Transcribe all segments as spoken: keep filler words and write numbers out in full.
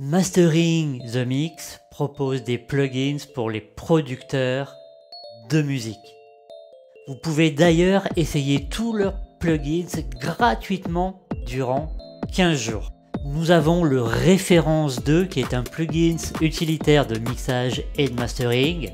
Mastering The Mix propose des plugins pour les producteurs de musique. Vous pouvez d'ailleurs essayer tous leurs plugins gratuitement durant quinze jours. Nous avons le Référence deux qui est un plugin utilitaire de mixage et de mastering.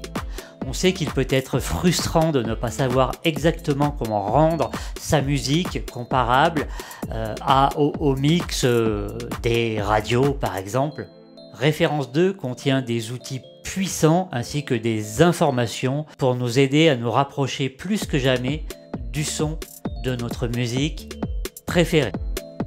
On sait qu'il peut être frustrant de ne pas savoir exactement comment rendre sa musique comparable euh, à, au, au mix euh, des radios par exemple. Référence deux contient des outils puissants ainsi que des informations pour nous aider à nous rapprocher plus que jamais du son de notre musique préférée.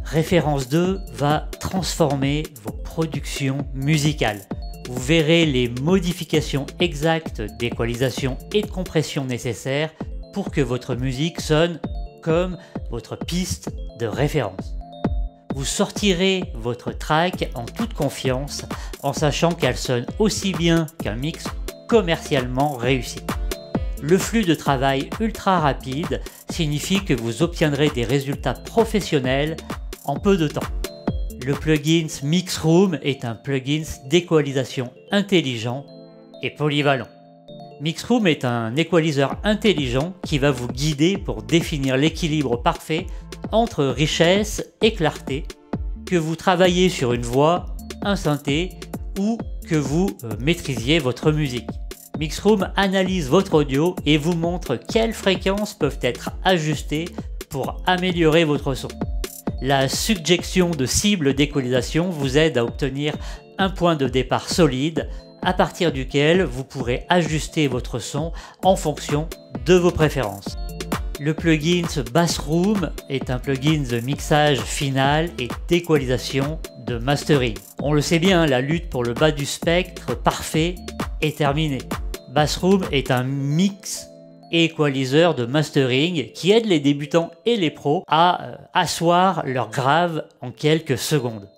Référence deux va transformer vos productions musicales. Vous verrez les modifications exactes d'équalisation et de compression nécessaires pour que votre musique sonne comme votre piste de référence. Vous sortirez votre track en toute confiance en sachant qu'elle sonne aussi bien qu'un mix commercialement réussi. Le flux de travail ultra rapide signifie que vous obtiendrez des résultats professionnels en peu de temps. Le plugin MixRoom est un plugin d'équalisation intelligent et polyvalent. MixRoom est un équaliseur intelligent qui va vous guider pour définir l'équilibre parfait entre richesse et clarté, que vous travaillez sur une voix, un synthé ou que vous maîtrisiez votre musique. MixRoom analyse votre audio et vous montre quelles fréquences peuvent être ajustées pour améliorer votre son. La suggestion de cibles d'équalisation vous aide à obtenir un point de départ solide à partir duquel vous pourrez ajuster votre son en fonction de vos préférences. Le plugin Bassroom est un plugin de mixage final et d'équalisation de mastering. On le sait bien, la lutte pour le bas du spectre parfait est terminée. Bassroom est un mix et équaliseur de mastering qui aide les débutants et les pros à euh, asseoir leur grave en quelques secondes.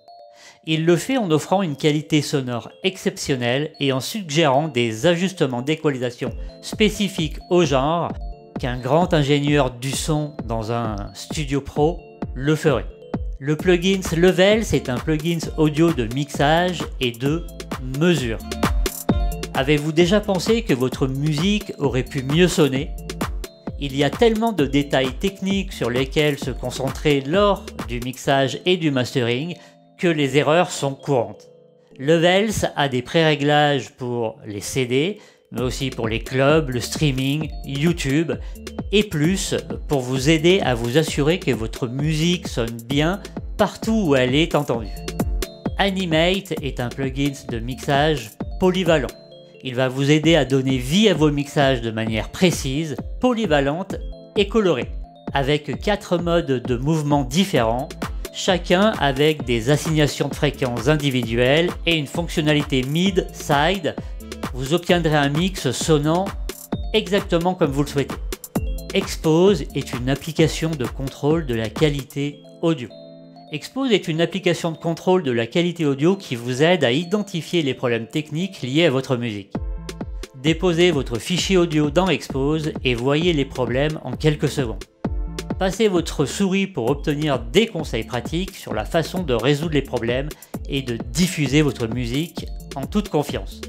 Il le fait en offrant une qualité sonore exceptionnelle et en suggérant des ajustements d'équalisation spécifiques au genre qu'un grand ingénieur du son dans un studio pro le ferait. Le plugin Level, c'est un plugin audio de mixage et de mesure. Avez-vous déjà pensé que votre musique aurait pu mieux sonner? Il y a tellement de détails techniques sur lesquels se concentrer lors du mixage et du mastering que les erreurs sont courantes. Level a des pré-réglages pour les C D, mais aussi pour les clubs, le streaming, YouTube et plus pour vous aider à vous assurer que votre musique sonne bien partout où elle est entendue. Animate est un plugin de mixage polyvalent. Il va vous aider à donner vie à vos mixages de manière précise, polyvalente et colorée, avec quatre modes de mouvement différents, chacun avec des assignations de fréquences individuelles et une fonctionnalité mid-side. Vous obtiendrez un mix sonnant exactement comme vous le souhaitez. Expose est une application de contrôle de la qualité audio. Expose est une application de contrôle de la qualité audio qui vous aide à identifier les problèmes techniques liés à votre musique. Déposez votre fichier audio dans Expose et voyez les problèmes en quelques secondes. Passez votre souris pour obtenir des conseils pratiques sur la façon de résoudre les problèmes et de diffuser votre musique en toute confiance.